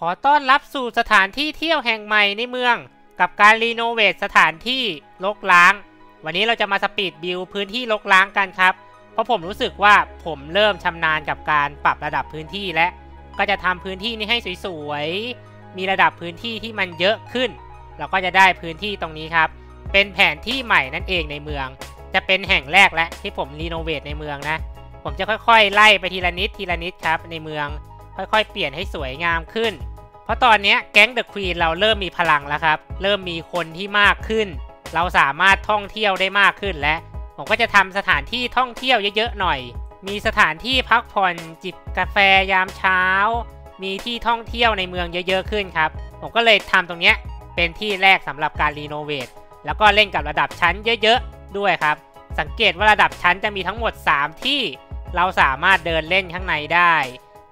ขอต้อนรับสู่สถานที่เที่ยวแห่งใหม่ในเมืองกับการรีโนเวทสถานที่รกร้างวันนี้เราจะมาสปีดบิลด์พื้นที่รกร้างกันครับเพราะผมรู้สึกว่าผมเริ่มชำนาญกับการปรับระดับพื้นที่และก็จะทำพื้นที่นี้ให้สวยๆมีระดับพื้นที่ที่มันเยอะขึ้นเราก็จะได้พื้นที่ตรงนี้ครับเป็นแผนที่ใหม่นั่นเองในเมืองจะเป็นแห่งแรกและที่ผมรีโนเวทในเมืองนะผมจะค่อยๆไล่ไปทีละนิดทีละนิดครับในเมืองค่อยๆเปลี่ยนให้สวยงามขึ้นเพราะตอนนี้แก๊งเดอะควีนเราเริ่มมีพลังแล้วครับเริ่มมีคนที่มากขึ้นเราสามารถท่องเที่ยวได้มากขึ้นและผมก็จะทำสถานที่ท่องเที่ยวเยอะๆหน่อยมีสถานที่พักผ่อนจิบกาแฟยามเช้ามีที่ท่องเที่ยวในเมืองเยอะๆขึ้นครับผมก็เลยทำตรงนี้เป็นที่แรกสำหรับการรีโนเวทแล้วก็เล่นกับระดับชั้นเยอะๆด้วยครับสังเกตว่าระดับชั้นจะมีทั้งหมด3ที่เราสามารถเดินเล่นข้างในได้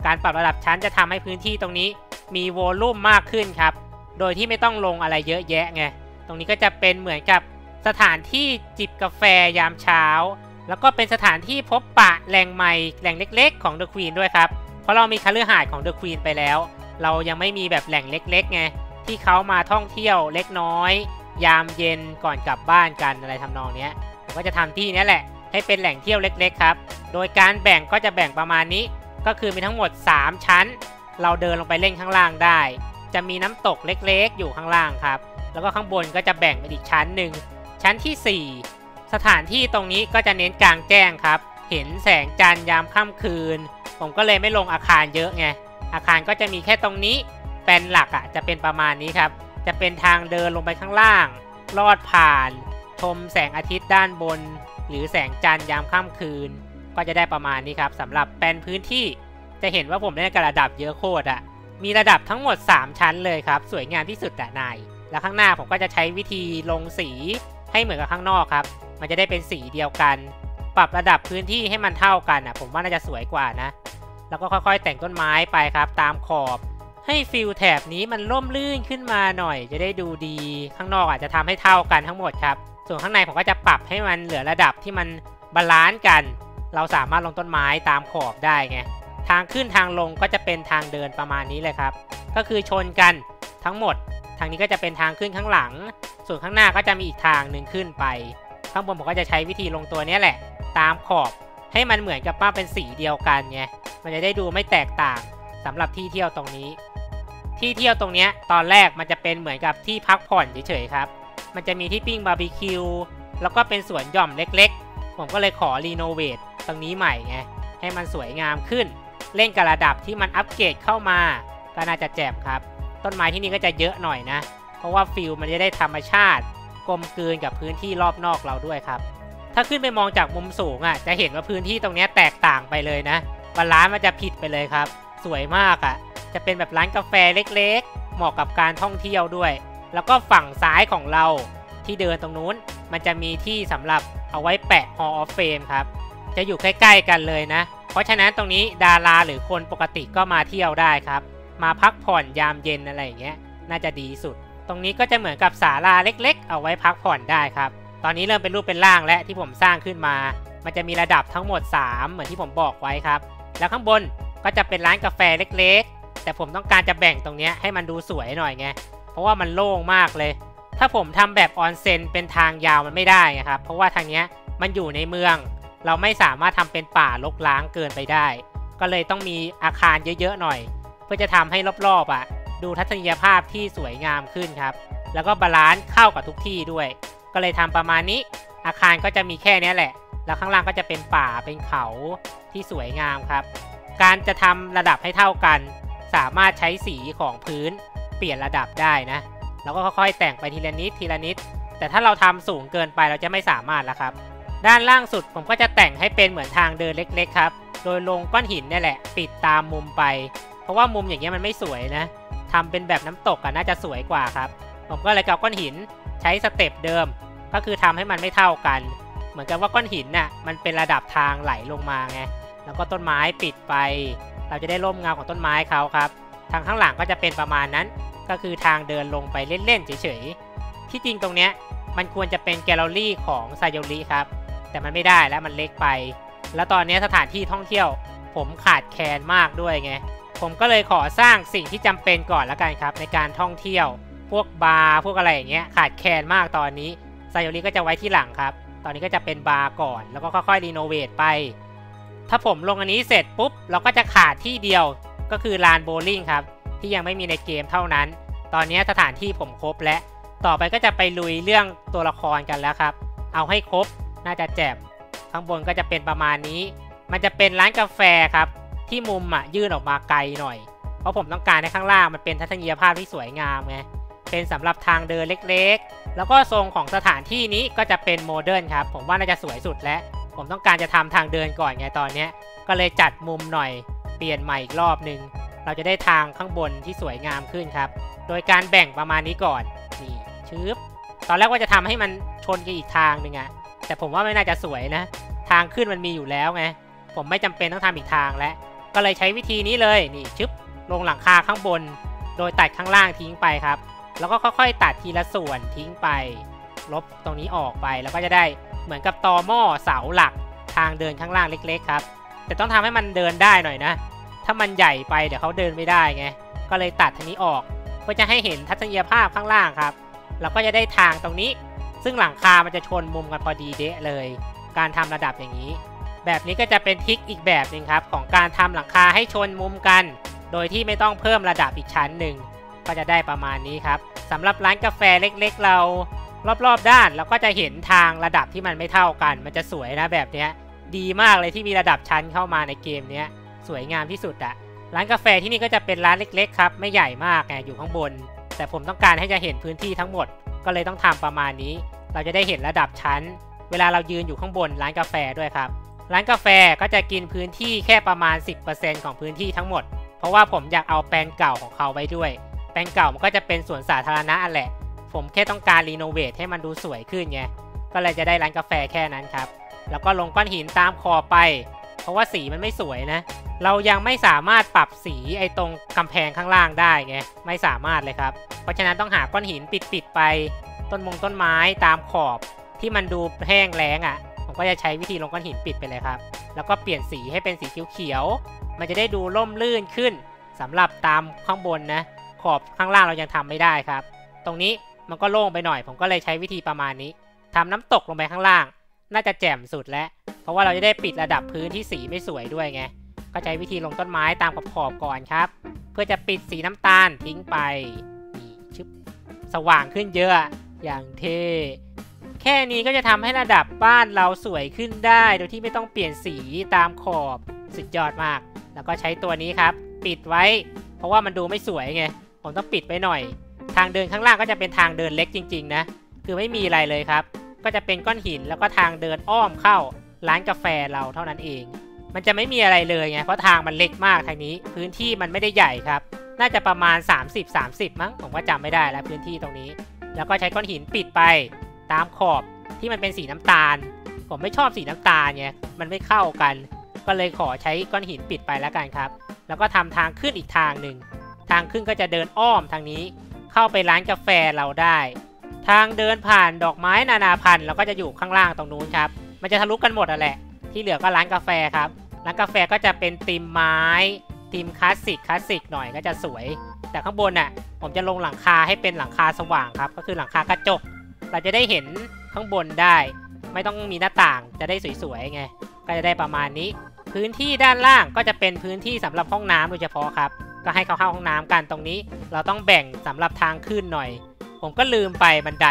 การปรับระดับชั้นจะทำให้พื้นที่ตรงนี้มีโวลูมมากขึ้นครับโดยที่ไม่ต้องลงอะไรเยอะแยะไงตรงนี้ก็จะเป็นเหมือนกับสถานที่จิบกาแฟยามเช้าแล้วก็เป็นสถานที่พบปะแหล่งใหม่แหล่งเล็กๆของเดอะควีนด้วยครับเพราะเรามีคฤหาสน์ของเดอะควีนไปแล้วเรายังไม่มีแบบแหล่งเล็กๆไงที่เขามาท่องเที่ยวเล็กน้อยยามเย็นก่อนกลับบ้านกันอะไรทำนองนี้ผมก็จะทำที่นี้แหละให้เป็นแหล่งเที่ยวเล็กๆครับโดยการแบ่งก็จะแบ่งประมาณนี้ก็คือมีทั้งหมด3ชั้นเราเดินลงไปเล่นข้างล่างได้จะมีน้ำตกเล็กๆอยู่ข้างล่างครับแล้วก็ข้างบนก็จะแบ่งเป็นอีกชั้นหนึ่งชั้นที่4สถานที่ตรงนี้ก็จะเน้นกลางแจ้งครับเห็นแสงจันทร์ยามค่ำคืนผมก็เลยไม่ลงอาคารเยอะไงอาคารก็จะมีแค่ตรงนี้เป็นหลักอ่ะจะเป็นประมาณนี้ครับจะเป็นทางเดินลงไปข้างล่างลอดผ่านชมแสงอาทิตย์ด้านบนหรือแสงจันทร์ยามค่ำคืนก็จะได้ประมาณนี้ครับสำหรับแปลนพื้นที่จะเห็นว่าผมเล่นกับระดับเยอะโคตรอ่ะมีระดับทั้งหมด3ชั้นเลยครับสวยงามที่สุดแต่นายแล้วข้างหน้าผมก็จะใช้วิธีลงสีให้เหมือนกับข้างนอกครับมันจะได้เป็นสีเดียวกันปรับระดับพื้นที่ให้มันเท่ากันอ่ะผมว่าน่าจะสวยกว่านะแล้วก็ค่อยๆแต่งต้นไม้ไปครับตามขอบให้ฟิลแถบนี้มันร่มรื่นขึ้นมาหน่อยจะได้ดูดีข้างนอกอาจจะทำให้เท่ากันทั้งหมดครับส่วนข้างในผมก็จะปรับให้มันเหลือระดับที่มันบาลานซ์กันเราสามารถลงต้นไม้ตามขอบได้ไงทางขึ้นทางลงก็จะเป็นทางเดินประมาณนี้เลยครับก็คือชนกันทั้งหมดทางนี้ก็จะเป็นทางขึ้นข้างหลังส่วนข้างหน้าก็จะมีอีกทางหนึ่งขึ้นไปข้างบนผมก็จะใช้วิธีลงตัวนี้แหละตามขอบให้มันเหมือนกับว่าเป็นสีเดียวกันไงมันจะได้ดูไม่แตกต่างสำหรับที่เที่ยวตรงนี้ที่เที่ยวตรงนี้ตอนแรกมันจะเป็นเหมือนกับที่พักผ่อนเฉยๆครับมันจะมีที่ปิ้งบาร์บีคิวแล้วก็เป็นสวนหย่อมเล็กๆผมก็เลยขอรีโนเวทตรงนี้ใหม่ไงให้มันสวยงามขึ้นเล่นกับระดับที่มันอัปเกรดเข้ามาก็น่าจะแจ่มครับต้นไม้ที่นี่ก็จะเยอะหน่อยนะเพราะว่าฟิลมันจะได้ธรรมชาติกลมกลืนกับพื้นที่รอบนอกเราด้วยครับถ้าขึ้นไปมองจากมุมสูงอ่ะจะเห็นว่าพื้นที่ตรงนี้แตกต่างไปเลยนะบาลานซ์มันจะผิดไปเลยครับสวยมากอ่ะจะเป็นแบบร้านกาแฟเล็กๆเหมาะกับการท่องเที่ยวด้วยแล้วก็ฝั่งซ้ายของเราที่เดินตรงนู้นมันจะมีที่สำหรับเอาไว้แปะ Hall of Fame ครับจะอยู่ใกล้ๆกันเลยนะเพราะฉะนั้นตรงนี้ดาราหรือคนปกติก็มาเที่ยวได้ครับมาพักผ่อนยามเย็นอะไรอย่างเงี้ยน่าจะดีสุดตรงนี้ก็จะเหมือนกับศาลาเล็กๆเอาไว้พักผ่อนได้ครับตอนนี้เริ่มเป็นรูปเป็นร่างและที่ผมสร้างขึ้นมามันจะมีระดับทั้งหมด3เหมือนที่ผมบอกไว้ครับแล้วข้างบนก็จะเป็นร้านกาแฟเล็กๆแต่ผมต้องการจะแบ่งตรงนี้ให้มันดูสวยหน่อยไงเพราะว่ามันโล่งมากเลยถ้าผมทำแบบออนเซ็นเป็นทางยาวมันไม่ได้ครับเพราะว่าทางเนี้ยมันอยู่ในเมืองเราไม่สามารถทำเป็นป่ารกร้างเกินไปได้ก็เลยต้องมีอาคารเยอะๆหน่อยเพื่อจะทำให้รอบๆดูทัศนียภาพที่สวยงามขึ้นครับแล้วก็บาลานซ์เข้ากับทุกที่ด้วยก็เลยทำประมาณนี้อาคารก็จะมีแค่นี้แหละแล้วข้างล่างก็จะเป็นป่าเป็นเขาที่สวยงามครับการจะทำระดับให้เท่ากันสามารถใช้สีของพื้นเปลี่ยนระดับได้นะแล้วก็ค่อยๆแต่งไปทีละนิดทีละนิดแต่ถ้าเราทำสูงเกินไปเราจะไม่สามารถแล้วครับด้านล่างสุดผมก็จะแต่งให้เป็นเหมือนทางเดินเล็กๆครับโดยลงก้อนหินนี่แหละปิดตามมุมไปเพราะว่ามุมอย่างเงี้ยมันไม่สวยนะทำเป็นแบบน้ำตกน่าจะสวยกว่าครับผมก็เลยเอาก้อนหินใช้สเต็ปเดิมก็คือทำให้มันไม่เท่ากันเหมือนกับว่าก้อนหินน่ะมันเป็นระดับทางไหลลงมาไงแล้วก็ต้นไม้ปิดไปเราจะได้ร่มเงาของต้นไม้เขาครับทางข้างหลังก็จะเป็นประมาณนั้นก็คือทางเดินลงไปเล่นๆเฉยๆที่จริงตรงเนี้ยมันควรจะเป็นแกลเลอรี่ของไซโยริครับแต่มันไม่ได้แล้วมันเล็กไปแล้วตอนนี้สถานที่ท่องเที่ยวผมขาดแคลนมากด้วยไง ผมก็เลยขอสร้างสิ่งที่จำเป็นก่อนละกันครับในการท่องเที่ยวพวกบาร์พวกอะไรอย่างเงี้ยขาดแคลนมากตอนนี้ไซโอรีก็จะไว้ที่หลังครับตอนนี้ก็จะเป็นบาร์ก่อนแล้วก็ค่อยๆรีโนเวทไปถ้าผมลงอันนี้เสร็จปุ๊บเราก็จะขาดที่เดียวก็คือลานโบลิ่งครับที่ยังไม่มีในเกมเท่านั้นตอนนี้สถานที่ผมครบและต่อไปก็จะไปลุยเรื่องตัวละครกันแล้วครับเอาให้ครบน่าจะแจ่มข้างบนก็จะเป็นประมาณนี้มันจะเป็นร้านกาแฟครับที่มุมอ่ะยื่นออกมาไกลหน่อยเพราะผมต้องการให้ข้างล่างมันเป็นทัศนียภาพที่สวยงามไงเป็นสำหรับทางเดินเล็กๆแล้วก็ทรงของสถานที่นี้ก็จะเป็นโมเดิร์นครับผมว่าน่าจะสวยสุดและผมต้องการจะทำทางเดินก่อนไงตอนนี้ก็เลยจัดมุมหน่อยเปลี่ยนใหม่อีกรอบนึงเราจะได้ทางข้างบนที่สวยงามขึ้นครับโดยการแบ่งประมาณนี้ก่อนนี่ชืบตอนแรกว่าจะทำให้มันชนกันอีกทางนึงอ่ะแต่ผมว่าไม่น่าจะสวยนะทางขึ้นมันมีอยู่แล้วไงผมไม่จำเป็นต้องทำอีกทางแล้วก็เลยใช้วิธีนี้เลยนี่ชึบลงหลังคาข้างบนโดยตัดข้างล่างทิ้งไปครับแล้วก็ค่อยๆตัดทีละส่วนทิ้งไปลบตรงนี้ออกไปแล้วก็จะได้เหมือนกับตอหม้อเสาหลักทางเดินข้างล่างเล็กๆครับแต่ต้องทำให้มันเดินได้หน่อยนะถ้ามันใหญ่ไปเดี๋ยวเขาเดินไม่ได้ไงก็เลยตัดทางนี้ออกเพื่อจะให้เห็นทัศนียภาพข้างล่างครับเราก็จะได้ทางตรงนี้ซึ่งหลังคามันจะชนมุมกันพอดีเดะเลยการทำระดับอย่างนี้แบบนี้ก็จะเป็นทริคอีกแบบหนึ่งครับของการทำหลังคาให้ชนมุมกันโดยที่ไม่ต้องเพิ่มระดับอีกชั้นหนึ่งก็จะได้ประมาณนี้ครับสำหรับร้านกาแฟเล็กๆเรารอบๆด้านเราก็จะเห็นทางระดับที่มันไม่เท่ากันมันจะสวยนะแบบนี้ดีมากเลยที่มีระดับชั้นเข้ามาในเกมนี้สวยงามที่สุดอะร้านกาแฟที่นี่ก็จะเป็นร้านเล็กๆครับไม่ใหญ่มากไงอยู่ข้างบนแต่ผมต้องการให้จะเห็นพื้นที่ทั้งหมดก็เลยต้องทำประมาณนี้เราจะได้เห็นระดับชั้นเวลาเรายืนอยู่ข้างบนร้านกาแฟด้วยครับร้านกาแฟก็จะกินพื้นที่แค่ประมาณ 10% ของพื้นที่ทั้งหมดเพราะว่าผมอยากเอาแปลนเก่าของเขาไว้ด้วยแปลนเก่ามันก็จะเป็นสวนสาธารณะแหละผมแค่ต้องการรีโนเวทให้มันดูสวยขึ้นไงก็เลยจะได้ร้านกาแฟแค่นั้นครับแล้วก็ลงก้อนหินตามขอบไปเพราะว่าสีมันไม่สวยนะเรายังไม่สามารถปรับสีไอ้ตรงกำแพงข้างล่างได้ไงไม่สามารถเลยครับเพราะฉะนั้นต้องหาก้อนหินปิดไปต้นไม้ตามขอบที่มันดูแห้งแล้งอ่ะผมก็จะใช้วิธีลงก้อนหินปิดไปเลยครับแล้วก็เปลี่ยนสีให้เป็นสีเขียวๆมันจะได้ดูร่มรื่นขึ้นสำหรับตามข้างบนนะขอบข้างล่างเรายังทำไม่ได้ครับตรงนี้มันก็โล่งไปหน่อยผมก็เลยใช้วิธีประมาณนี้ทำน้ำตกลงไปข้างล่างน่าจะแจ่มสุดแล้วเพราะว่าเราจะได้ปิดระดับพื้นที่สีไม่สวยด้วยไงก็ใช้วิธีลงต้นไม้ตามขอบก่อนครับเพื่อจะปิดสีน้ำตาลทิ้งไปนี่ชึบสว่างขึ้นเยอะอย่างเท่แค่นี้ก็จะทำให้ระดับบ้านเราสวยขึ้นได้โดยที่ไม่ต้องเปลี่ยนสีตามขอบสุดยอดมากแล้วก็ใช้ตัวนี้ครับปิดไว้เพราะว่ามันดูไม่สวยไงผมต้องปิดไว้หน่อยทางเดินข้างล่างก็จะเป็นทางเดินเล็กจริงๆนะคือไม่มีอะไรเลยครับก็จะเป็นก้อนหินแล้วก็ทางเดินอ้อมเข้าร้านกาแฟเราเท่านั้นเองมันจะไม่มีอะไรเลยไงเพราะทางมันเล็กมากทางนี้พื้นที่มันไม่ได้ใหญ่ครับน่าจะประมาณ 30 มั้งผมก็จำไม่ได้แล้วพื้นที่ตรงนี้แล้วก็ใช้ก้อนหินปิดไปตามขอบที่มันเป็นสีน้ำตาลผมไม่ชอบสีน้ำตาลเนี่ยมันไม่เข้ากันก็เลยขอใช้ก้อนหินปิดไปแล้วกันครับแล้วก็ทำทางขึ้นอีกทางหนึ่งทางขึ้นก็จะเดินอ้อมทางนี้เข้าไปร้านกาแฟเราได้ทางเดินผ่านดอกไม้นานาพันธุ์เราก็จะอยู่ข้างล่างตรงนู้นครับมันจะทะลุกันหมดแหละที่เหลือก็ร้านกาแฟครับร้านกาแฟก็จะเป็นธีมไม้ธีมคลาสสิกหน่อยก็จะสวยแต่ข้างบนน่ะผมจะลงหลังคาให้เป็นหลังคาสว่างครับก็คือหลังคากระจกเราจะได้เห็นข้างบนได้ไม่ต้องมีหน้าต่างจะได้สวยๆไงก็จะได้ประมาณนี้พื้นที่ด้านล่างก็จะเป็นพื้นที่สำหรับห้องน้ำโดยเฉพาะครับก็ให้เขาเข้าห้องน้ำกันตรงนี้เราต้องแบ่งสำหรับทางขึ้นหน่อยผมก็ลืมไปบันได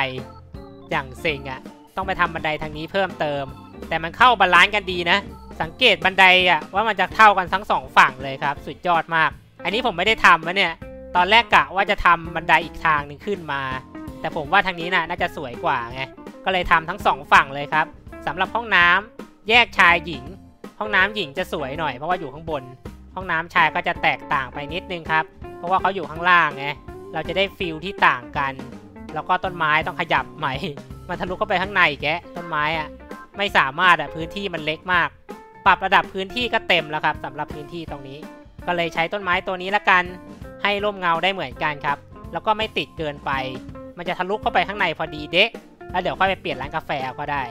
อย่างเซ็งอ่ะต้องไปทำบันไดทางนี้เพิ่มเติมแต่มันเข้าบาลานซ์กันดีนะสังเกตบันไดอ่ะว่ามันจะเท่ากันทั้งสองฝั่งเลยครับสุดยอดมากอันนี้ผมไม่ได้ทำนะเนี่ยตอนแรกกะว่าจะทำบันไดอีกทางหนึ่งขึ้นมาแต่ผมว่าทางนี้น่าจะสวยกว่าไงก็เลยทำทั้ง2ฝั่งเลยครับสำหรับห้องน้ำแยกชายหญิงห้องน้ำหญิงจะสวยหน่อยเพราะว่าอยู่ข้างบนห้องน้ำชายก็จะแตกต่างไปนิดนึงครับเพราะว่าเขาอยู่ข้างล่างไงเราจะได้ฟิลที่ต่างกันแล้วก็ต้นไม้ต้องขยับใหม่มันทะลุเข้าไปข้างในแกต้นไม้อะไม่สามารถอะพื้นที่มันเล็กมากปรับระดับพื้นที่ก็เต็มแล้วครับสำหรับพื้นที่ตรงนี้ก็เลยใช้ต้นไม้ตัวนี้ละกันให้ร่มเงาได้เหมือนกันครับแล้วก็ไม่ติดเกินไปมันจะทะลุเข้าไปข้างในพอดีเด๊ะแล้วเดี๋ยวค่อยไปเปลี่ยนร้านกาแฟก็ได้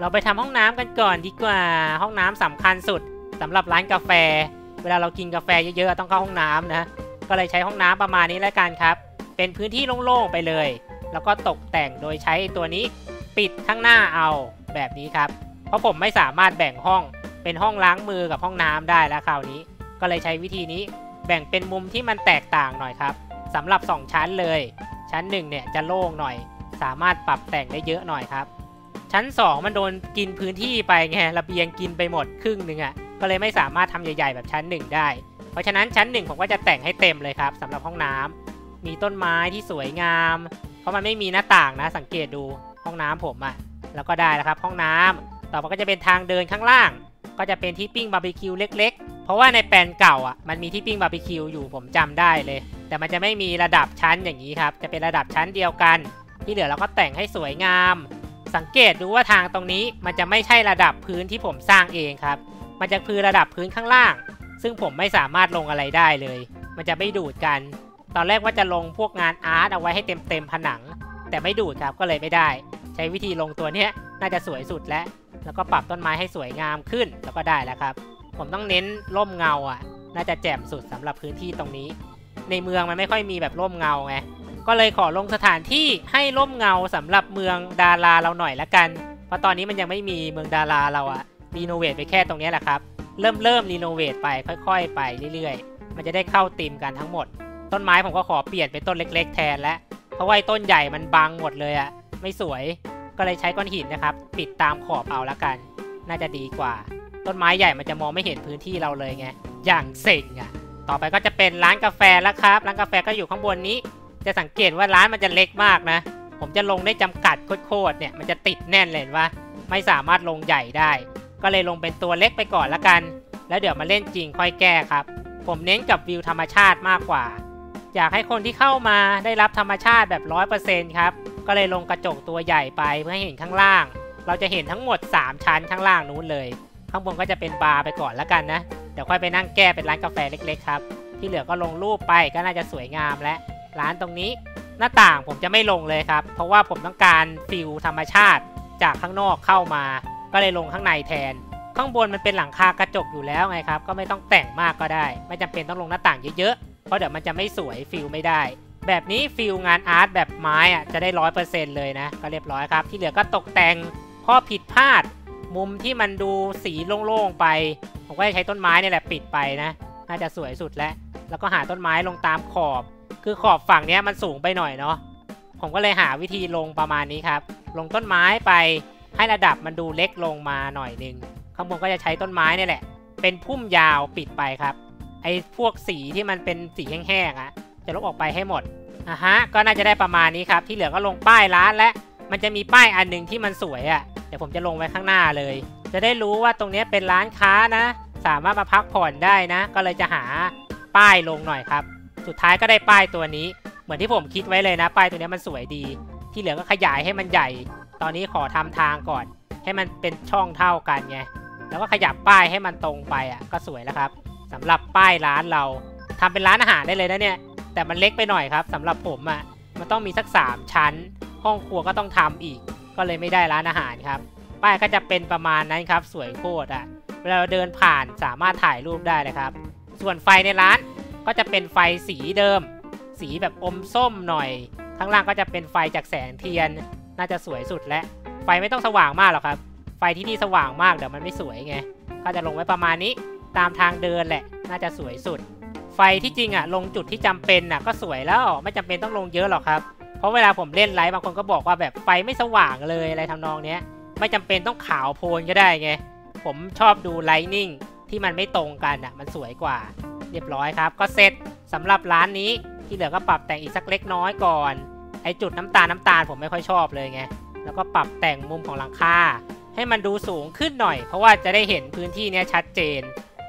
เราไปทำห้องน้ำกันก่อนดีกว่าห้องน้ำสำคัญสุดสำหรับร้านกาแฟ เวลาเรากินกาแฟเยอะๆต้องเข้าห้องน้ำนะก็เลยใช้ห้องน้ำประมาณนี้แล้วกันครับเป็นพื้นที่โล่งๆไปเลยแล้วก็ตกแต่งโดยใช้ตัวนี้ปิดข้างหน้าเอาแบบนี้ครับเพราะผมไม่สามารถแบ่งห้องเป็นห้องล้างมือกับห้องน้ำได้แล้วคราวนี้ก็เลยใช้วิธีนี้แบ่งเป็นมุมที่มันแตกต่างหน่อยครับสำหรับ2ชั้นเลยชั้น1เนี่ยจะโล่งหน่อยสามารถปรับแต่งได้เยอะหน่อยครับชั้น2มันโดนกินพื้นที่ไปไงระเบียงกินไปหมดครึ่งนึงอ่ะก็เลยไม่สามารถทำใหญ่ๆแบบชั้น1ได้เพราะฉะนั้นชั้น1ผมก็จะแต่งให้เต็มเลยครับสำหรับห้องน้ำมีต้นไม้ที่สวยงามเพราะมันไม่มีหน้าต่างนะสังเกตดูห้องน้ำผมอ่ะแล้วก็ได้แล้วครับห้องน้ำต่อไปก็จะเป็นทางเดินข้างล่างก็จะเป็นที่ปิ้งบาร์บีคิวเล็กๆเพราะว่าในแปลนเก่าอ่ะมันมีที่ปิ้งบาร์บีคิวอยู่ผมจำได้เลยแต่มันจะไม่มีระดับชั้นอย่างนี้ครับจะเป็นระดับชั้นเดียวกันที่เหลือเราก็แต่งให้สวยงามสังเกตดูว่าทางตรงนี้มันจะไม่ใช่ระดับพื้นที่ผมสร้างเองครับมันจะคือระดับพื้นข้างล่างซึ่งผมไม่สามารถลงอะไรได้เลยมันจะไม่ดูดกันตอนแรกว่าจะลงพวกงานอาร์ตเอาไว้ให้เต็มผนังแต่ไม่ดูดครับก็เลยไม่ได้ใช้วิธีลงตัวนี้น่าจะสวยสุดแล้วก็ปรับต้นไม้ให้สวยงามขึ้นแล้วก็ได้แล้วครับผมต้องเน้นร่มเงาอ่ะน่าจะแจ่มสุดสำหรับพื้นที่ตรงนี้ในเมืองมันไม่ค่อยมีแบบร่มเงาไงก็เลยขอลงสถานที่ให้ร่มเงาสำหรับเมืองดาราเราหน่อยละกันเพราะตอนนี้มันยังไม่มีเมืองดาราเราอะรีโนเวทไปแค่ตรงนี้แหละครับเริ่มรีโนเวทไปค่อยๆไปเรื่อยๆมันจะได้เข้าธีมกันทั้งหมดต้นไม้ผมก็ขอเปลี่ยนเป็นต้นเล็กๆแทนและเพราะว่าต้นใหญ่มันบังหมดเลยอะไม่สวยก็เลยใช้ก้อนหินนะครับปิดตามขอบเอาละกันน่าจะดีกว่าต้นไม้ใหญ่มันจะมองไม่เห็นพื้นที่เราเลยไงอย่างเซ็งอะต่อไปก็จะเป็นร้านกาแฟแล้วครับร้านกาแฟก็อยู่ข้างบนนี้จะสังเกตว่าร้านมันจะเล็กมากนะผมจะลงได้จำกัดโคตรเนี่ยมันจะติดแน่นเลยว่าไม่สามารถลงใหญ่ได้ก็เลยลงเป็นตัวเล็กไปก่อนละกันแล้วเดี๋ยวมาเล่นจริงค่อยแก้ครับผมเน้นกับวิวธรรมชาติมากกว่าอยากให้คนที่เข้ามาได้รับธรรมชาติแบบ 100% ครับก็เลยลงกระจกตัวใหญ่ไปเพื่อให้เห็นข้างล่างเราจะเห็นทั้งหมด3ชั้นข้างล่างนู้นเลยข้างบนก็จะเป็นบาร์ไปก่อนละกันนะเดี๋ยวค่อยไปนั่งแก้เป็นร้านกาแฟเล็กๆครับที่เหลือก็ลงรูปไปก็น่าจะสวยงามและร้านตรงนี้หน้าต่างผมจะไม่ลงเลยครับเพราะว่าผมต้องการฟิลธรรมชาติจากข้างนอกเข้ามาก็เลยลงข้างในแทนข้างบนมันเป็นหลังคากระจกอยู่แล้วไงครับก็ไม่ต้องแต่งมากก็ได้ไม่จำเป็นต้องลงหน้าต่างเยอะๆเพราะเดี๋ยวมันจะไม่สวยฟิลไม่ได้แบบนี้ฟิลงานอาร์ตแบบไม้อะจะได้ 100% เลยนะก็เรียบร้อยครับที่เหลือก็ตกแต่งข้อผิดพลาดมุมที่มันดูสีโล่งๆไปผมก็จะใช้ต้นไม้นี่แหละปิดไปนะน่าจะสวยสุดแล้วก็หาต้นไม้ลงตามขอบคือขอบฝั่งนี้มันสูงไปหน่อยเนาะผมก็เลยหาวิธีลงประมาณนี้ครับลงต้นไม้ไปให้ระดับมันดูเล็กลงมาหน่อยนึงข้างบนก็จะใช้ต้นไม้นี่แหละเป็นพุ่มยาวปิดไปครับไอ้พวกสีที่มันเป็นสีแห้งๆอะจะลบออกไปให้หมดก็น่าจะได้ประมาณนี้ครับที่เหลือก็ลงป้ายร้านและมันจะมีป้ายอันนึงที่มันสวยอะเดี๋ยวผมจะลงไว้ข้างหน้าเลยจะได้รู้ว่าตรงนี้เป็นร้านค้านะสามารถมาพักผ่อนได้นะก็เลยจะหาป้ายลงหน่อยครับสุดท้ายก็ได้ป้ายตัวนี้เหมือนที่ผมคิดไว้เลยนะป้ายตัวนี้มันสวยดีที่เหลือก็ขยายให้มันใหญ่ตอนนี้ขอทำทางก่อนให้มันเป็นช่องเท่ากันไงแล้วก็ขยับป้ายให้มันตรงไปอ่ะก็สวยแล้วครับสำหรับป้ายร้านเราทำเป็นร้านอาหารได้เลยนะเนี่ยแต่มันเล็กไปหน่อยครับสำหรับผมอ่ะมันต้องมีสัก3ชั้นห้องครัวก็ต้องทำอีกก็เลยไม่ได้ร้านอาหารครับป้ายก็จะเป็นประมาณนั้นครับสวยโคตรอ่ะเวลาเราเดินผ่านสามารถถ่ายรูปได้เลยครับส่วนไฟในร้านก็จะเป็นไฟสีเดิมสีแบบอมส้มหน่อยข้างล่างก็จะเป็นไฟจากแสงเทียนน่าจะสวยสุดและไฟไม่ต้องสว่างมากหรอกครับไฟที่นี่สว่างมากเดี๋ยวมันไม่สวยไงก็จะลงไว้ประมาณนี้ตามทางเดินแหละน่าจะสวยสุดไฟที่จริงอ่ะลงจุดที่จำเป็นอ่ะก็สวยแล้วไม่จำเป็นต้องลงเยอะหรอกครับเพราะเวลาผมเล่นไลฟ์บางคนก็บอกว่าแบบไฟไม่สว่างเลยอะไรทำนองเนี้ยไม่จำเป็นต้องขาวโพลนก็ได้ไงผมชอบดูไลท์นิ่งที่มันไม่ตรงกันอ่ะมันสวยกว่าเรียบร้อยครับก็เสร็จสำหรับร้านนี้ที่เหลือก็ปรับแต่งอีกสักเล็กน้อยก่อนไอจุดน้ำตาลผมไม่ค่อยชอบเลยไงแล้วก็ปรับแต่งมุมของหลังคาให้มันดูสูงขึ้นหน่อยเพราะว่าจะได้เห็นพื้นที่เนี้ยชัดเจน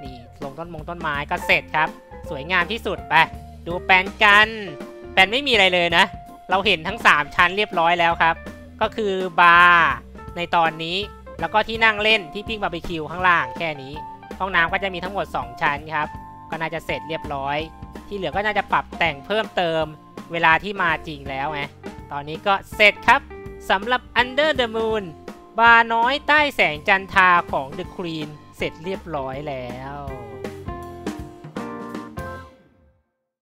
นี่ลงต้นไม้ก็เสร็จครับสวยงามที่สุดไปดูแปลนกันแปลนไม่มีอะไรเลยนะเราเห็นทั้ง3ชั้นเรียบร้อยแล้วครับก็คือบาร์ในตอนนี้แล้วก็ที่นั่งเล่นที่ปิ้งบาร์บีคิวข้างล่างแค่นี้ห้องน้ำก็จะมีทั้งหมด2ชั้นครับก็น่าจะเสร็จเรียบร้อยที่เหลือก็น่าจะปรับแต่งเพิ่มเติมเวลาที่มาจริงแล้วไงตอนนี้ก็เสร็จครับสำหรับ Under the Moon บาร์น้อยใต้แสงจันทราของ The Queen เสร็จเรียบร้อยแล้ว